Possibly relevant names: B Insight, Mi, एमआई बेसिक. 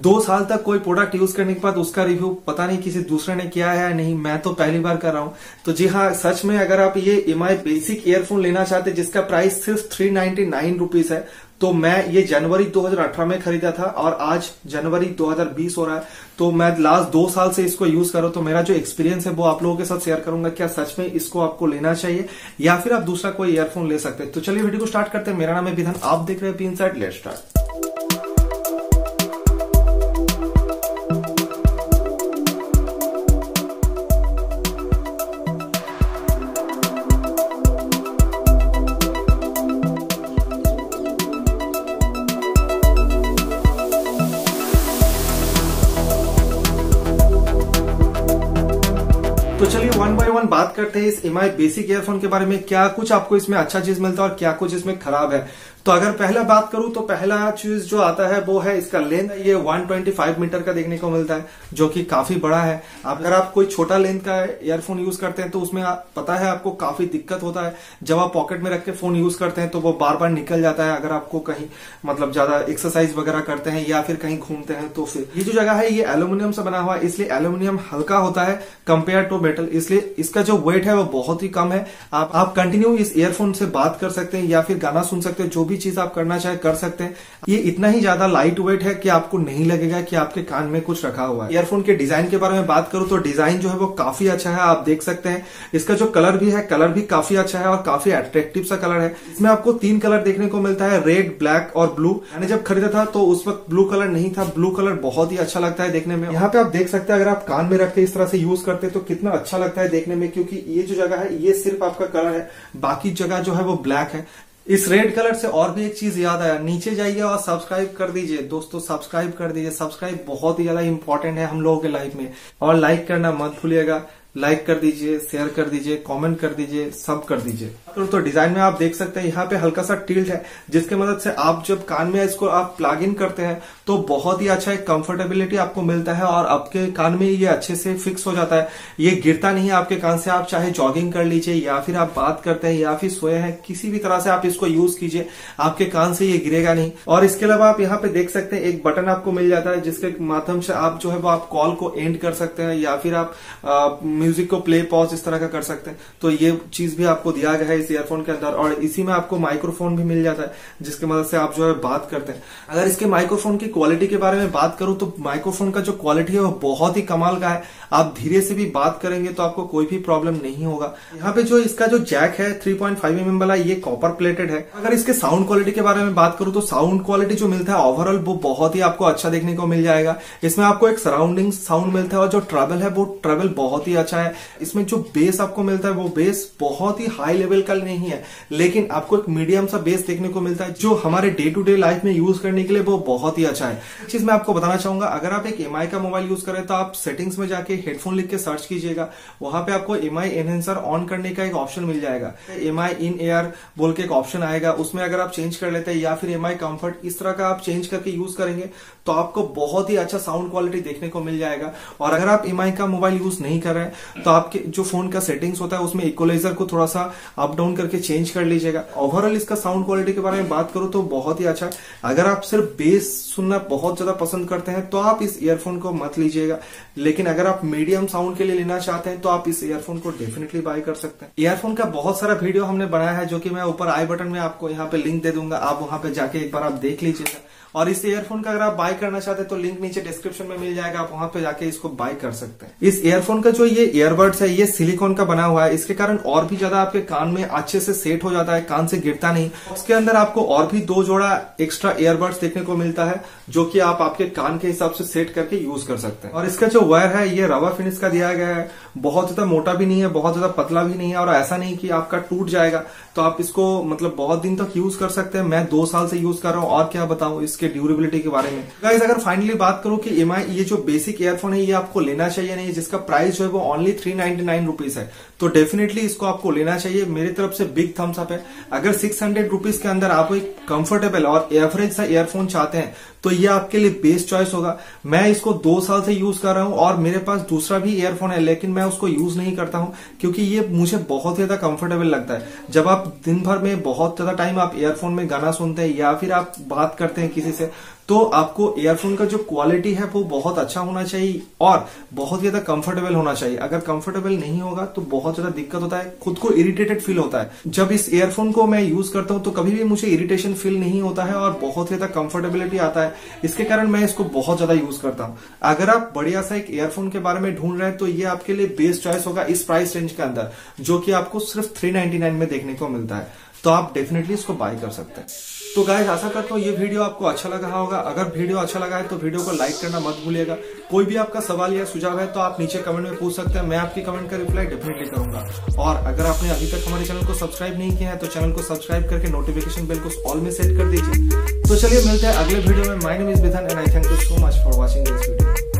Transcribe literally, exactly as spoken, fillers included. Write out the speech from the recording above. दो साल तक कोई प्रोडक्ट यूज करने के बाद उसका रिव्यू पता नहीं किसी दूसरे ने किया है या नहीं, मैं तो पहली बार कर रहा हूं। तो जी हाँ, सच में अगर आप ये एम आई बेसिक ईयरफोन लेना चाहते हैं जिसका प्राइस सिर्फ थ्री नाइनटी नाइन रुपीज है, तो मैं ये जनवरी दो हज़ार अठारह में खरीदा था और आज जनवरी दो हज़ार बीस हो रहा है, तो मैं लास्ट दो साल से इसको यूज कर रहा हूं। तो मेरा जो एक्सपीरियंस है वो आप लोगों के साथ शेयर करूंगा, क्या सच में इसको आपको लेना चाहिए या फिर आप दूसरा कोई ईयरफोन ले सकते हैं। तो चलिए वीडियो को स्टार्ट करते हैं। मेरा नाम है विधान, आप देख रहे हैं बी इनसाइट, लेट्स स्टार्ट। तो चलिए वन बाय वन बात करते हैं इस एमआई बेसिक ईयरफोन के बारे में, क्या कुछ आपको इसमें अच्छा चीज मिलता है और क्या कुछ इसमें खराब है। तो अगर पहला बात करूं तो पहला चीज जो आता है वो है इसका लेंथ। ये एक सौ पच्चीस मीटर का देखने को मिलता है जो कि काफी बड़ा है। अगर आप कोई छोटा लेंथ का ईयरफोन यूज करते हैं तो उसमें पता है आपको काफी दिक्कत होता है, जब आप पॉकेट में रख के फोन यूज करते हैं तो वो बार बार निकल जाता है। अगर आपको कहीं मतलब ज्यादा एक्सरसाइज वगैरह करते हैं या फिर कहीं घूमते हैं तो फिर ये जो जगह है ये एल्यूमिनियम से बना हुआ है, इसलिए एल्यूमिनियम हल्का होता है कंपेयर टू मेटल, इसलिए इसका जो वेट है वो बहुत ही कम है। आप आप कंटिन्यू इस ईयरफोन से बात कर सकते हैं या फिर गाना सुन सकते हैं, जो चीज आप करना चाहे कर सकते हैं। ये इतना ही ज्यादा लाइट वेट है कि आपको नहीं लगेगा कि आपके कान में कुछ रखा हुआ है। ईयरफोन के डिजाइन के बारे में बात करूं तो डिजाइन जो है वो काफी अच्छा है, आप देख सकते हैं। इसका जो कलर भी है, कलर भी काफी अच्छा है और काफी अट्रैक्टिव सा कलर है। इसमें आपको तीन कलर देखने को मिलता है, रेड, ब्लैक और ब्लू। मैंने जब खरीदा था तो उस वक्त ब्लू कलर नहीं था, ब्लू कलर बहुत ही अच्छा लगता है देखने में। यहाँ पे आप देख सकते हैं, अगर आप कान में रखते इस तरह से यूज करते तो कितना अच्छा लगता है देखने में, क्योंकि ये जो जगह है ये सिर्फ आपका कलर है, बाकी जगह जो है वो ब्लैक है। इस रेड कलर से और भी एक चीज याद आया, नीचे जाइए और सब्सक्राइब कर दीजिए दोस्तों, सब्सक्राइब कर दीजिए। सब्सक्राइब बहुत ही ज्यादा इंपॉर्टेंट है हम लोगों के लाइफ में, और लाइक करना मत भूलिएगा। लाइक कर दीजिए, शेयर कर दीजिए, कमेंट कर दीजिए, सब कर दीजिए। तो डिजाइन में आप देख सकते हैं यहाँ पे हल्का सा टिल्ट है, जिसके मदद से आप जब कान में इसको आप प्लग इन करते हैं तो बहुत ही अच्छा एक कंफर्टेबिलिटी आपको मिलता है और आपके कान में ये अच्छे से फिक्स हो जाता है, ये गिरता नहीं है आपके कान से। आप चाहे जॉगिंग कर लीजिए या फिर आप बात करते हैं या फिर सोए हैं, किसी भी तरह से आप इसको यूज कीजिए, आपके कान से ये गिरेगा नहीं। और इसके अलावा आप यहाँ पे देख सकते हैं एक बटन आपको मिल जाता है जिसके माध्यम से आप जो है वो आप कॉल को एंड कर सकते हैं या फिर आप म्यूजिक को प्ले पॉज इस तरह का कर सकते हैं। तो ये चीज भी आपको दिया गया है इस ईयरफोन के अंदर। और इसी में आपको माइक्रोफोन भी मिल जाता है जिसके मदद से आप जो है बात करते हैं। अगर इसके माइक्रोफोन की क्वालिटी के बारे में बात करूं तो माइक्रोफोन का जो क्वालिटी है वो बहुत ही कमाल का है, आप धीरे से भी बात करेंगे तो आपको कोई भी प्रॉब्लम नहीं होगा। यहाँ पे जो इसका जो जैक है three point five M M वाला, ये कॉपर प्लेटेड है। अगर इसके साउंड क्वालिटी के बारे में बात करूं तो साउंड क्वालिटी जो मिलता है ओवरऑल वो बहुत ही आपको अच्छा देखने को मिल जाएगा। इसमें आपको एक सराउंडिंग साउंड मिलता है और जो ट्रेवल है वो ट्रेवल बहुत ही अच्छा है। इसमें जो बेस आपको मिलता है वो बेस बहुत ही हाई लेवल का नहीं है, लेकिन आपको एक मीडियम सा बेस देखने को मिलता है जो हमारे डे टू डे लाइफ में यूज करने के लिए वो बहुत ही अच्छा है। चीज मैं आपको बताना चाहूंगा, अगर आप एक एमआई का मोबाइल यूज करें तो आप सेटिंग्स में जाके हेडफोन लिख के सर्च कीजिएगा, वहां पे आपको एमआई एनहेंसर ऑन करने का एक ऑप्शन मिल जाएगा, एमआई इन एयर बोल के एक ऑप्शन आएगा। उसमें अगर आप चेंज कर लेते हैं या फिर एमआई कंफर्ट, इस तरह का आप चेंज करके यूज करेंगे तो आपको बहुत ही अच्छा साउंड क्वालिटी देखने को मिल जाएगा। और अगर आप एमआई का मोबाइल यूज नहीं कर रहे हैं तो आपके जो फोन का सेटिंग्स होता है उसमें इक्वलाइजर को थोड़ा सा अप डाउन करके चेंज कर लीजिएगा। ओवरऑल इसका साउंड क्वालिटी के बारे में बात करूं तो बहुत ही अच्छा है। अगर आप सिर्फ बेस सुनना बहुत ज्यादा पसंद करते हैं तो आप इस ईयरफोन को मत लीजिएगा, लेकिन अगर आप मीडियम साउंड के लिए लेना चाहते हैं तो आप इस ईयरफोन को डेफिनेटली बाय कर सकते हैं। ईयरफोन का बहुत सारा वीडियो हमने बनाया है जो कि मैं ऊपर आई बटन में आपको यहाँ पे लिंक दे दूंगा, आप वहां पे जाके एक बार आप देख लीजिएगा। और इस ईयरफोन का अगर आप बाय करना चाहते हैं तो लिंक नीचे डिस्क्रिप्शन में मिल जाएगा, आप वहां पे जाके इसको बाय कर सकते हैं। इस ईयरफोन का जो ये ईयरबड्स है ये सिलिकॉन का बना हुआ है, इसके कारण और भी ज्यादा आपके कान में अच्छे से सेट हो जाता है, कान से गिरता नहीं। उसके अंदर आपको और भी दो जोड़ा एक्स्ट्रा ईयरबड्स देखने को मिलता है जो की आप आपके कान के हिसाब से सेट करके यूज कर सकते हैं। और इसका जो वायर है ये रबर फिनिश का दिया गया है, बहुत ज्यादा मोटा भी नहीं है, बहुत ज्यादा पतला भी नहीं है, और ऐसा नहीं कि आपका टूट जाएगा। तो आप इसको मतलब बहुत दिन तक यूज कर सकते हैं। मैं दो साल से यूज कर रहा हूँ और क्या बताऊँ इसके ड्यूरेबिलिटी के बारे में। गाइस अगर फाइनली बात करूं कि एमआई ये जो बेसिक ईयरफोन है ये आपको लेना चाहिए नहीं, जिसका प्राइस जो है वो only three ninety nine rupees है, तो डेफिनेटली इसको आपको लेना चाहिए। मेरी तरफ से बिग थम्स अप है। अगर सिक्स हंड्रेड रुपीज के अंदर आप एक कंफर्टेबल और एवरेज सा ईयरफोन चाहते हैं तो ये आपके लिए बेस्ट चॉइस होगा। मैं इसको दो साल से यूज कर रहा हूँ और मेरे पास दूसरा भी ईयरफोन है, लेकिन मैं उसको यूज नहीं करता हूँ क्योंकि ये मुझे बहुत ज्यादा कंफर्टेबल लगता है। जब आप दिन भर में बहुत ज्यादा टाइम आप ईयरफोन में गाना सुनते हैं या फिर आप बात करते हैं किसी से, तो आपको ईयरफोन का जो क्वालिटी है वो बहुत अच्छा होना चाहिए और बहुत ज्यादा कंफर्टेबल होना चाहिए। अगर कंफर्टेबल नहीं होगा तो बहुत ज्यादा दिक्कत होता है, खुद को इरिटेटेड फील होता है। जब इस ईयरफोन को मैं यूज करता हूँ तो कभी भी मुझे इरिटेशन फील नहीं होता है और बहुत ज्यादा कंफर्टेबिलिटी आता है, इसके कारण मैं इसको बहुत ज्यादा यूज करता हूँ। अगर आप बढ़िया सा एक ईयरफोन के बारे में ढूंढ रहे हैं तो ये आपके लिए बेस्ट चॉइस होगा इस प्राइस रेंज के अंदर, जो कि आपको सिर्फ थ्री नाइनटी नाइन में देखने को मिलता है, तो आप डेफिनेटली इसको बाय कर सकते हैं। तो गाइस आशा करता हूँ ये वीडियो आपको अच्छा लगा होगा। अगर वीडियो अच्छा लगा है तो वीडियो को लाइक करना मत भूलिएगा। कोई भी आपका सवाल या सुझाव है तो आप नीचे कमेंट में पूछ सकते हैं, मैं आपकी कमेंट का रिप्लाई डेफिनेटली करूंगा। और अगर आपने अभी तक हमारे चैनल को सब्सक्राइब नहीं किया है तो चैनल को सब्सक्राइब करके नोटिफिकेशन बेल को ऑल में सेट कर दीजिए। तो चलिए मिलते हैं अगले वीडियो में। My name is Bithan and I thank you so much for watching this video.